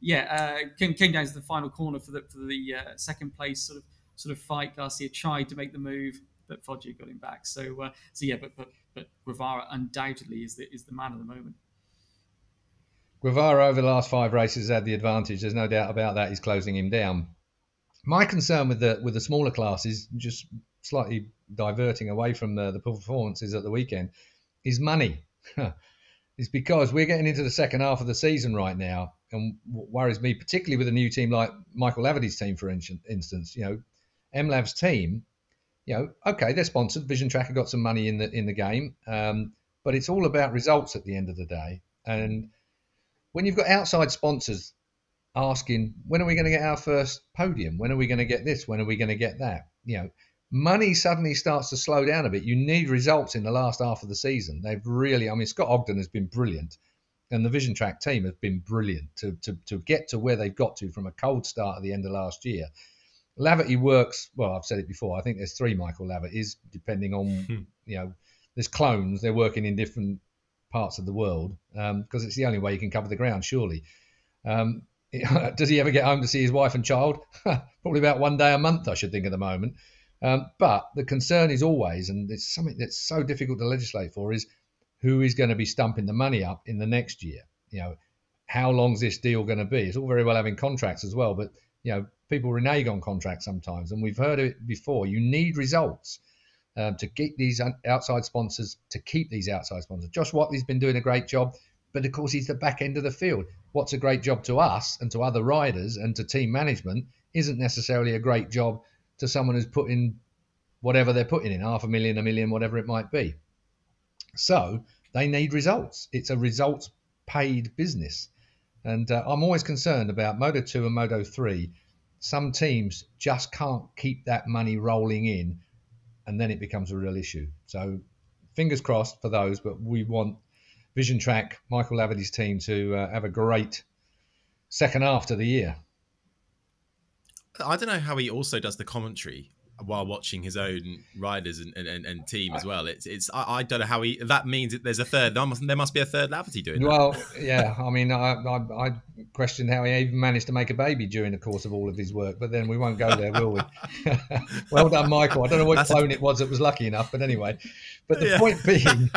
yeah, uh, came, came down to the final corner for the, for the uh, second place sort of sort of fight. Garcia tried to make the move, but Foggia got him back. So uh, so yeah, but but but Guevara undoubtedly is the is the man of the moment. Guevara over the last five races had the advantage. There's no doubt about that. He's closing him down. My concern with the with the smaller classes, just slightly diverting away from the, the performances at the weekend, is money. It's because we're getting into the second half of the season right now, and what worries me, particularly with a new team like Michael Laverty's team, for instance, you know, M Lab's team, you know, okay, they're sponsored. Vision Tracker got some money in the in the game, um, but it's all about results at the end of the day. And when you've got outside sponsors asking, when are we going to get our first podium? When are we going to get this? When are we going to get that? You know, money suddenly starts to slow down a bit. You need results in the last half of the season. They've really, I mean, Scott Ogden has been brilliant, and the Vision Track team have been brilliant to, to, to get to where they've got to from a cold start at the end of last year. Laverty works, well, I've said it before, I think there's three Michael Lavertys, depending on, hmm. you know, there's clones. They're working in different parts of the world because um, it's the only way you can cover the ground, surely. Um, it, does he ever get home to see his wife and child? Probably about one day a month, I should think, at the moment. Um, but the concern is always, and it's something that's so difficult to legislate for, is who is going to be stumping the money up in the next year? You know, how long's this deal going to be? It's all very well having contracts as well, but, you know, people renege on contracts sometimes, and we've heard it before. You need results uh, to get these outside sponsors, to keep these outside sponsors. Josh Watley's been doing a great job, but, of course, he's the back end of the field. What's a great job to us and to other riders and to team management isn't necessarily a great job to someone who's putting whatever they're putting in, half a million, a million, whatever it might be. So they need results. It's a results-paid business. And uh, I'm always concerned about Moto two and Moto three. Some teams just can't keep that money rolling in, and then it becomes a real issue. So fingers crossed for those, but we want Vision Track, Michael Laverty's team, to uh, have a great second half of the year. I don't know how he also does the commentary while watching his own riders and, and, and team as well. It's it's I, I don't know how he. That means that there's a third. There must, there must be a third Laverty doing that. Well, yeah. I mean, I, I I questioned how he even managed to make a baby during the course of all of his work. But then we won't go there, will we? Well done, Michael. I don't know what That's clone a... it was that was lucky enough, but anyway. But the yeah. point being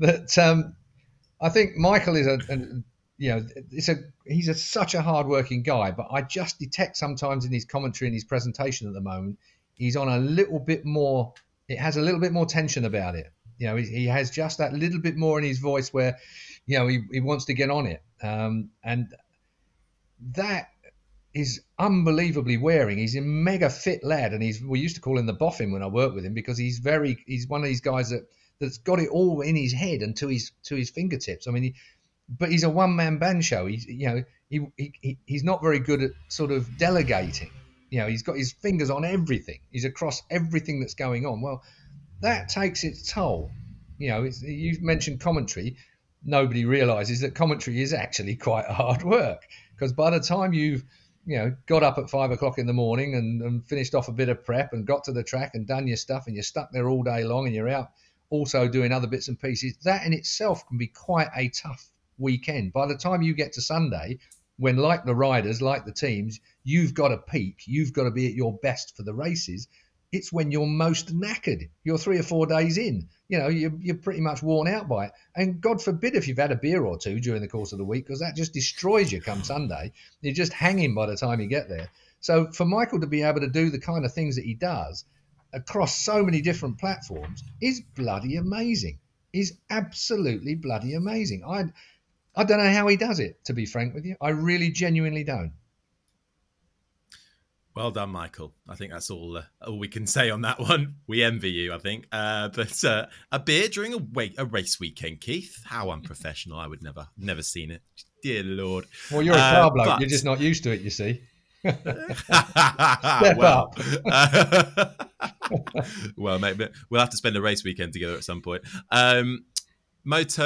that um, I think Michael is a. a You know, it's a, he's a, such a hard-working guy, but I just detect sometimes in his commentary and his presentation at the moment, he's on a little bit more, it has a little bit more tension about it. You know, he, he has just that little bit more in his voice where, you know, he, he wants to get on it. Um, and that is unbelievably wearing. He's a mega fit lad, and he's, we used to call him the boffin when I worked with him, because he's very, he's one of these guys that, that's got it all in his head and to his, to his fingertips. I mean, he, But he's a one-man band show. He's, you know, he, he he's not very good at sort of delegating. you know, he's got his fingers on everything. He's across everything that's going on. Well, that takes its toll. You know, it's, you mentioned commentary. Nobody realizes that commentary is actually quite hard work, because by the time you've, you know, got up at five o'clock in the morning and, and finished off a bit of prep and got to the track and done your stuff, and you're stuck there all day long, and you're out also doing other bits and pieces, that in itself can be quite a tough weekend. By the time you get to Sunday, when, like the riders, like the teams, you've got to peak, you've got to be at your best for the races, it's when you're most knackered. You're three or four days in. You know, you're, you're pretty much worn out by it. And God forbid if you've had a beer or two during the course of the week, because that just destroys you come Sunday. You're just hanging by the time you get there. So for Michael to be able to do the kind of things that he does across so many different platforms is bloody amazing. Is absolutely bloody amazing. I, I don't know how he does it, to be frank with you. I really genuinely don't. Well done, Michael. I think that's all uh, all we can say on that one. We envy you, I think. Uh, but uh, a beer during a, wait, a race weekend, Keith? How unprofessional. I would never, never seen it. Dear Lord. Well, you're a uh, car bloke. But... You're just not used to it, you see. Step well, up. Uh, well, mate, we'll have to spend a race weekend together at some point. Um, Moto,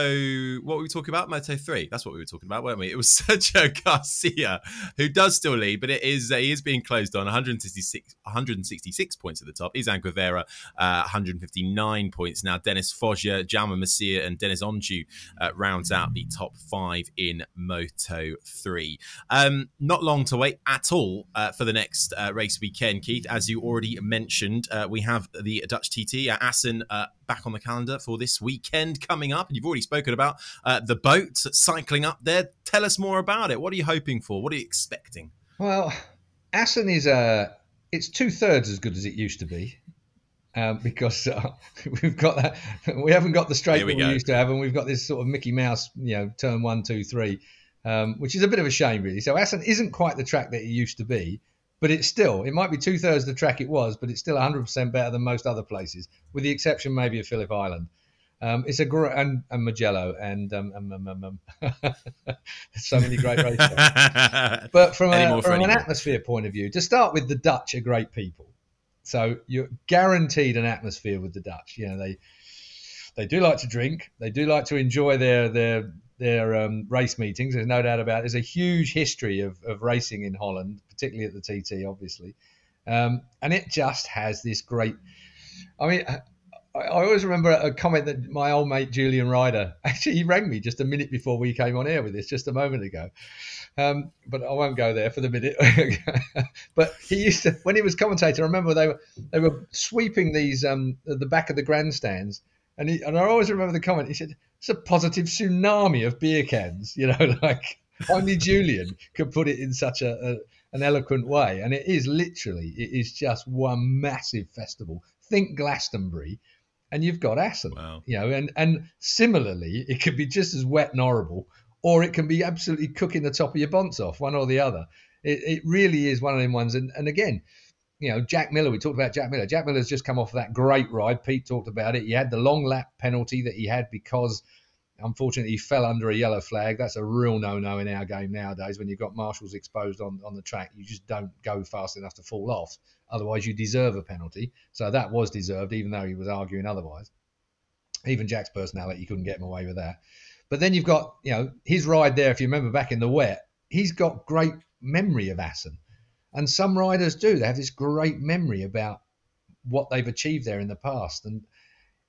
what were we talking about? Moto three. That's what we were talking about, weren't we? It was Sergio Garcia, who does still lead, but it is he is being closed on one hundred sixty-six points at the top. Izan Guevara, uh, one hundred fifty-nine points. Now, Dennis Foggia, Jaume Masia, and Dennis Onju uh, rounds out the top five in Moto three. Um, not long to wait at all uh, for the next uh, race weekend, Keith. As you already mentioned, uh, we have the Dutch T T at Assen uh, back on the calendar for this weekend coming up. And you've already spoken about uh, the boat cycling up there. Tell us more about it. What are you hoping for? What are you expecting? Well, Assen is a, it's two thirds as good as it used to be, um, because uh, we've got that. We haven't got the straight we, we used to have, and we've got this sort of Mickey Mouse, you know, turn one, two, three, um, which is a bit of a shame, really. So Assen isn't quite the track that it used to be, but it's still, it might be two thirds the track it was, but it's still one hundred percent better than most other places, with the exception maybe of Phillip Island. Um, it's a great, and, and Mugello, and um, um, um, um, um. so many great races. But from, a, from an more. atmosphere point of view, to start with, the Dutch are great people. So you're guaranteed an atmosphere with the Dutch. You know, they they do like to drink. They do like to enjoy their their their um, race meetings. There's no doubt about it. There's a huge history of, of racing in Holland, particularly at the T T, obviously. Um, and it just has this great, I mean, I always remember a comment that my old mate Julian Ryder, actually he rang me just a minute before we came on air with this, just a moment ago. Um, but I won't go there for the minute. But he used to, when he was commentator, I remember they were they were sweeping these um, at the back of the grandstands, and he, and I always remember the comment. He said, "It's a positive tsunami of beer cans." You know, like only Julian could put it in such a, a an eloquent way, and it is literally, it is just one massive festival. Think Glastonbury. And you've got Assen, wow. You know, and, and similarly, it could be just as wet and horrible, or it can be absolutely cooking the top of your bonce off, one or the other. It, it really is one of them ones. And, and again, you know, Jack Miller, we talked about Jack Miller. Jack Miller's just come off that great ride. Pete talked about it. He had the long lap penalty that he had because, unfortunately, he fell under a yellow flag. That's a real no-no in our game nowadays. When you've got marshals exposed on, on the track, you just don't go fast enough to fall off. Otherwise, you deserve a penalty. So that was deserved, even though he was arguing otherwise. Even Jack's personality, you couldn't get him away with that. But then you've got, you know, his ride there, if you remember back in the wet, he's got great memory of Assen. And some riders do. They have this great memory about what they've achieved there in the past. And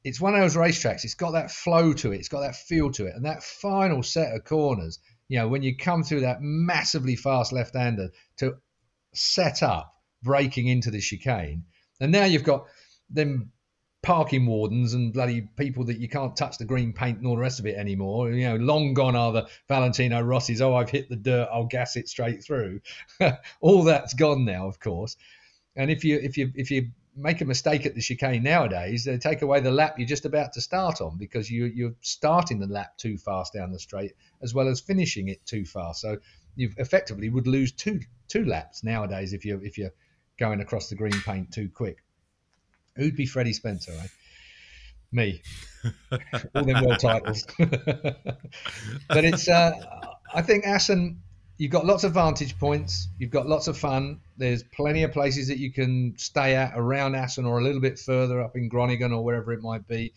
it's one of those racetracks. It's got that flow to it. It's got that feel to it. And that final set of corners, you know, when you come through that massively fast left-hander to set up, breaking into the chicane, and now you've got them parking wardens and bloody people that you can't touch the green paint and all the rest of it anymore. You know, long gone are the Valentino Rossi's, oh, I've hit the dirt, I'll gas it straight through. All that's gone now, of course. And if you if you if you make a mistake at the chicane nowadays, they take away the lap you're just about to start on, because you you're starting the lap too fast down the straight, as well as finishing it too fast. So you effectively would lose two two laps nowadays if you if you're going across the green paint too quick. Who'd be Freddie Spencer, eh? Me. All them world titles. But it's, uh, I think Assen, you've got lots of vantage points. You've got lots of fun. There's plenty of places that you can stay at around Assen or a little bit further up in Groningen or wherever it might be.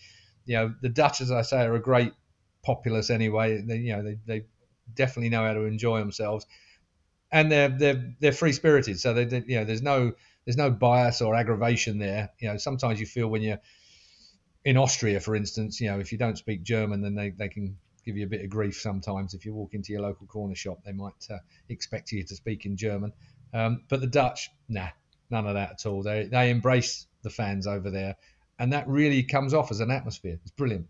You know, the Dutch, as I say, are a great populace anyway. They, you know, they, they definitely know how to enjoy themselves, and they're they're they're free spirited. So they, they, you know, there's no there's no bias or aggravation there. You know, sometimes you feel when you're in Austria, for instance, you know, if you don't speak German, then they, they can give you a bit of grief sometimes. If you walk into your local corner shop, they might uh, expect you to speak in German. Um, but the Dutch, nah, none of that at all. They they embrace the fans over there, and that really comes off as an atmosphere. It's brilliant.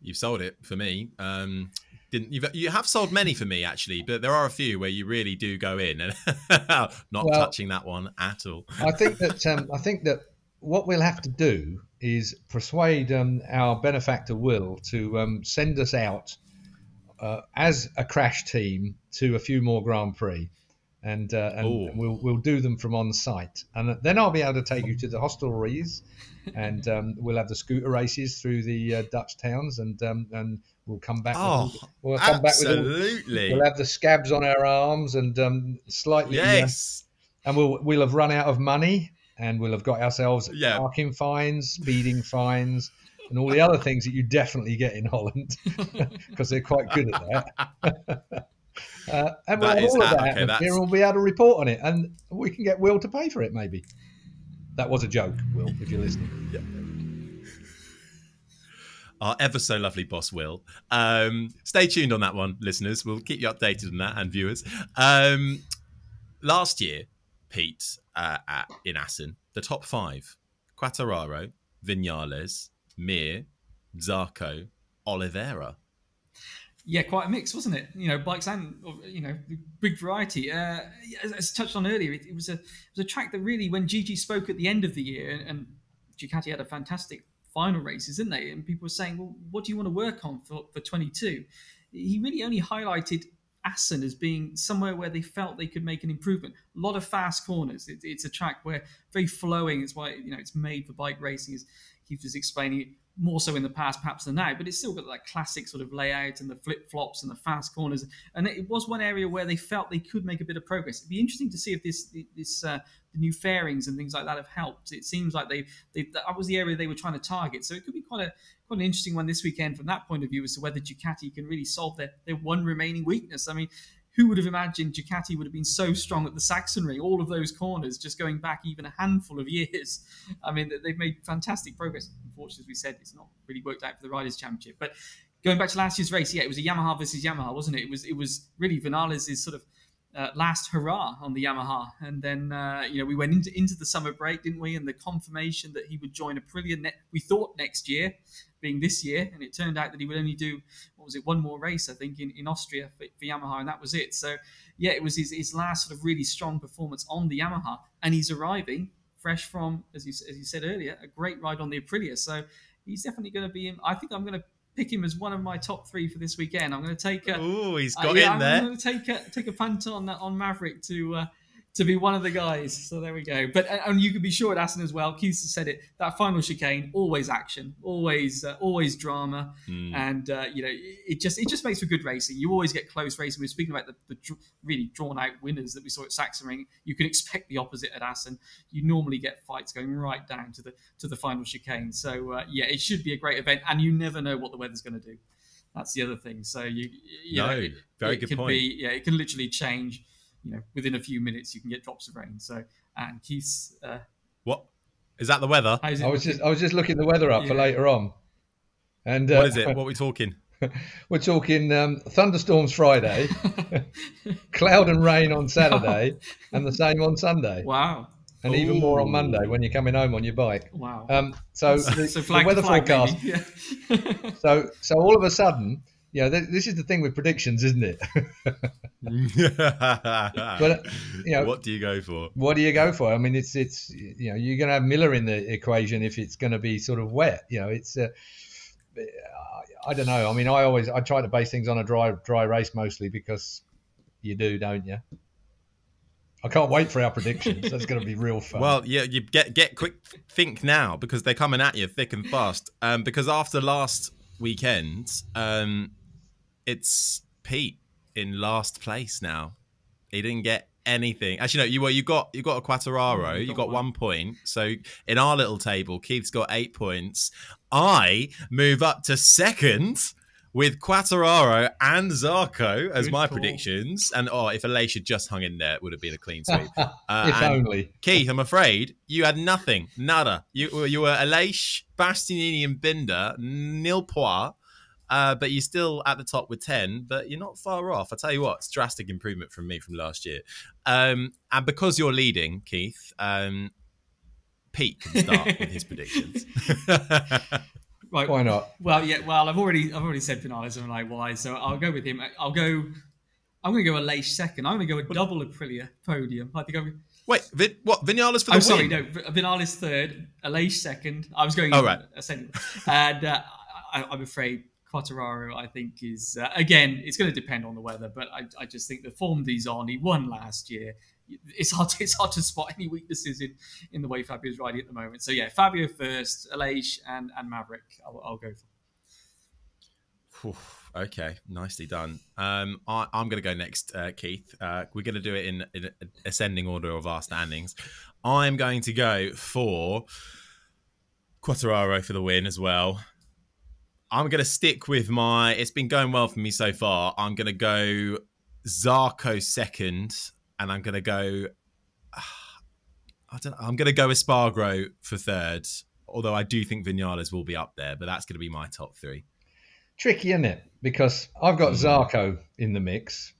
You've sold it for me. Um, didn't you've, you have sold many for me, actually, but there are a few where you really do go in and not well, touching that one at all. I think that um, I think that what we'll have to do is persuade um, our benefactor Will to um, send us out uh, as a Crash team to a few more Grand Prix, and, uh, and we'll we'll do them from on site, and then I'll be able to take you to the hostelries, and um, we'll have the scooter races through the uh, Dutch towns, and um, and we'll come back. Oh, with all, we'll come absolutely. Back with all, we'll have the scabs on our arms and um, slightly yes, uh, and we'll we'll have run out of money. And we'll have got ourselves yeah. parking fines, speeding fines, and all the other things that you definitely get in Holland, because they're quite good at that. uh, and we'll have all of that okay, here, and we'll be able to report on it, and we can get Will to pay for it, maybe. That was a joke, Will, if you're listening. Yeah. Our ever so lovely boss, Will. Um, stay tuned on that one, listeners. We'll keep you updated on that, and viewers. Um, last year, Pete... Uh, at, in Assen, the top five: Quartararo, Vinales, Mir, Zarco, Oliveira. Yeah, quite a mix, wasn't it? You know, bikes and, you know, big variety. Uh, as, as touched on earlier, it, it was a it was a track that really, when Gigi spoke at the end of the year, and, and Ducati had a fantastic final races, didn't they? And people were saying, well, what do you want to work on for for twenty-two? He really only highlighted Assen as being somewhere where they felt they could make an improvement. A lot of fast corners. It, it's a track where very flowing. It's why, you know, it's made for bike racing, as Keith was explaining it, more so in the past perhaps than now, but it's still got that classic sort of layout and the flip flops and the fast corners. And it was one area where they felt they could make a bit of progress. It'd be interesting to see if this this uh, the new fairings and things like that have helped. It seems like they they that was the area they were trying to target. So it could be quite a quite an interesting one this weekend from that point of view, as to whether Ducati can really solve their, their one remaining weakness. I mean, who would have imagined Ducati would have been so strong at the Sachsenring, all of those corners, just going back even a handful of years. I mean, they've made fantastic progress. Unfortunately, as we said, it's not really worked out for the Riders' Championship. But going back to last year's race, yeah, it was a Yamaha versus Yamaha, wasn't it? It was, it was really Vinales' sort of uh, last hurrah on the Yamaha. And then, uh, you know, we went into, into the summer break, didn't we? And the confirmation that he would join Aprilia, ne we thought next year, being this year, and it turned out that he would only do, what was it, one more race, I think, in, in Austria for, for Yamaha, and that was it. So, yeah, it was his, his last sort of really strong performance on the Yamaha, and he's arriving fresh from, as you, as you said earlier, a great ride on the Aprilia. So he's definitely going to be in. I think I'm going to pick him as one of my top three for this weekend. I'm going to take a... Oh, he's got uh, yeah, in I'm there. I'm going to take a, take a punt on, on Maverick to... Uh, to be one of the guys. So there we go. But and you can be sure at Assen as well, Keith has said it, that final chicane, always action, always uh, always drama. Mm. And, uh, you know, it just it just makes for good racing. You always get close racing. We were speaking about the, the dr really drawn-out winners that we saw at Sachsenring. You can expect the opposite at Assen. You normally get fights going right down to the, to the final chicane. So, uh, yeah, it should be a great event. And you never know what the weather's going to do. That's the other thing. So, you, you no, know, it, very it good can point. Be, yeah, it can literally change. You know, within a few minutes you can get drops of rain. So, and Keith's uh, what is that? The weather? I was just I was just looking the weather up yeah. for later on. And what uh, is it? What are we talking? We're talking um, thunderstorms Friday, cloud and rain on Saturday, and the same on Sunday. Wow! And Ooh. even more on Monday when you're coming home on your bike. Wow! Um, so, the, so flag, the weather flag, forecast. Yeah. so so all of a sudden. Yeah, this is the thing with predictions, isn't it? But, you know, what do you go for? What do you go for? I mean, it's it's you know, you're going to have Miller in the equation if it's going to be sort of wet. You know, it's uh, I don't know. I mean, I always I try to base things on a dry dry race mostly, because you do, don't you? I can't wait for our predictions. That's going to be real fun. Well, yeah, you get get quick think now, because they're coming at you thick and fast. Um, because after last weekend, um. It's Pete in last place now. He didn't get anything. Actually, no, you well, you got you got a Quartararo. You got, you got one. one point. So in our little table, Keith's got eight points. I move up to second with Quartararo and Zarco as Good my call. predictions. And oh, if Aleix had just hung in there, it would have been a clean sweep. Uh, if only. Keith, I'm afraid you had nothing. Nada. You you were Aleix, Bastianini, and Binder, nil points. Uh, but you're still at the top with ten, but you're not far off. I tell you what, it's drastic improvement from me from last year. Um, and because you're leading, Keith, um, Pete can start with his predictions. Right. Why not? Well, yeah. Well, I've already I've already said Vinales and like why, so I'll go with him. I'll go. I'm going to go Aleix second. I'm going to go a what? double Aprilia podium. I think I'm. Wait, Vin, what? Vinales for the. I'm sorry, win? no. Vinales third, Aleix second. I was going. All right. And uh, I, I'm afraid. Quartararo, I think, is uh, again, it's going to depend on the weather, but I, I just think the form that he's on, he won last year. It's hard, it's hard to spot any weaknesses in, in the way Fabio's riding at the moment. So yeah, Fabio first, Aleix and and Maverick. I'll, I'll go for. Oof, okay, nicely done. Um, I, I'm going to go next, uh, Keith. Uh, we're going to do it in, in ascending order of our standings. I'm going to go for Quartararo for the win as well. I'm going to stick with my... It's been going well for me so far. I'm going to go Zarco second, and I'm going to go... Uh, I don't, I'm going to go Espargaro for third, although I do think Vinales will be up there, but that's going to be my top three. Tricky, isn't it? Because I've got mm. Zarco in the mix,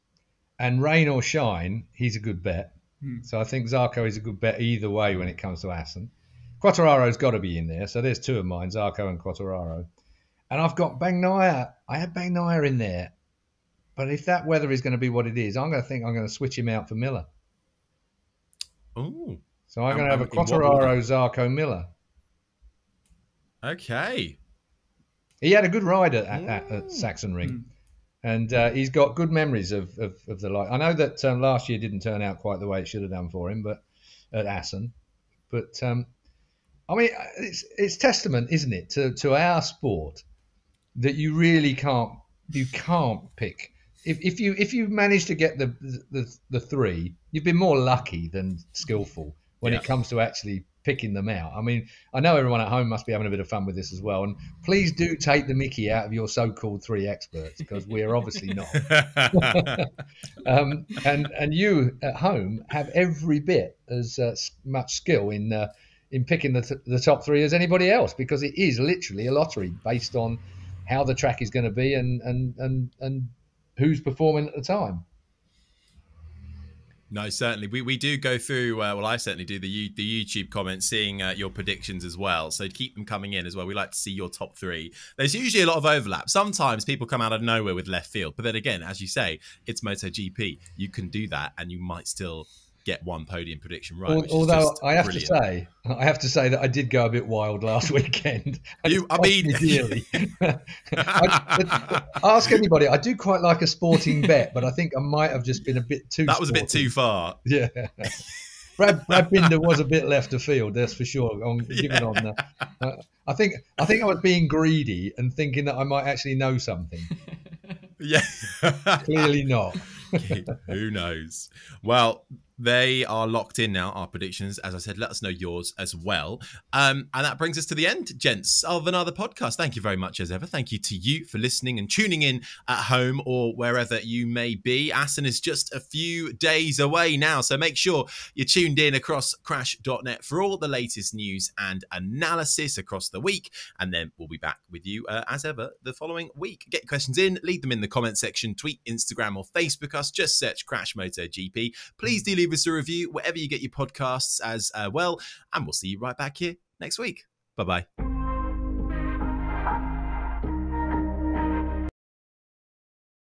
and rain or shine, he's a good bet. Mm. So I think Zarco is a good bet either way when it comes to Assen. Quartararo's got to be in there, so there's two of mine, Zarco and Quartararo. And I've got Bagnaia. I had Bagnaia in there. But if that weather is going to be what it is, I'm going to think I'm going to switch him out for Miller. Oh. So I'm, I'm going to have a Quartararo, Zarco, Miller. Okay. He had a good ride at, at, at Sachsenring. Mm. And uh, he's got good memories of, of, of the light. I know that um, last year didn't turn out quite the way it should have done for him but at Assen. But, um, I mean, it's, it's testament, isn't it, to, to our sport. That you really can't, you can't pick. If if you if you manage to get the the, the three, you've been more lucky than skillful when yeah. it comes to actually picking them out. I mean, I know everyone at home must be having a bit of fun with this as well. And please do take the mickey out of your so-called three experts because we're obviously not. um, and and you at home have every bit as uh, much skill in uh, in picking the th the top three as anybody else because it is literally a lottery based on how the track is going to be and, and, and, and who's performing at the time. No, certainly. We, we do go through, uh, well, I certainly do, the U the YouTube comments, seeing uh, your predictions as well. So keep them coming in as well. We like to see your top three. There's usually a lot of overlap. Sometimes people come out of nowhere with left field. But then again, as you say, it's MotoGP. You can do that and you might still get one podium prediction right. Which Although is just I have brilliant. to say, I have to say that I did go a bit wild last weekend. You, I mean, dearly. I, ask anybody. I do quite like a sporting bet, but I think I might have just been a bit too. That was sporty. a bit too far. Yeah. Brad, Brad Binder was a bit left of field, that's for sure. On, yeah. given on the, uh, I think I think I was being greedy and thinking that I might actually know something. Yeah. Clearly not. Who knows? Well, they are locked in now, our predictions. As I said, let us know yours as well. Um, and that brings us to the end, gents, of another podcast. Thank you very much as ever. Thank you to you for listening and tuning in at home or wherever you may be. Assen is just a few days away now, so make sure you're tuned in across crash dot net for all the latest news and analysis across the week. And then we'll be back with you uh, as ever the following week. Get questions in, leave them in the comment section, tweet, Instagram or Facebook us. Just search Crash MotoGP. Please do leave Leave us a review wherever you get your podcasts as uh, well. And we'll see you right back here next week. Bye-bye.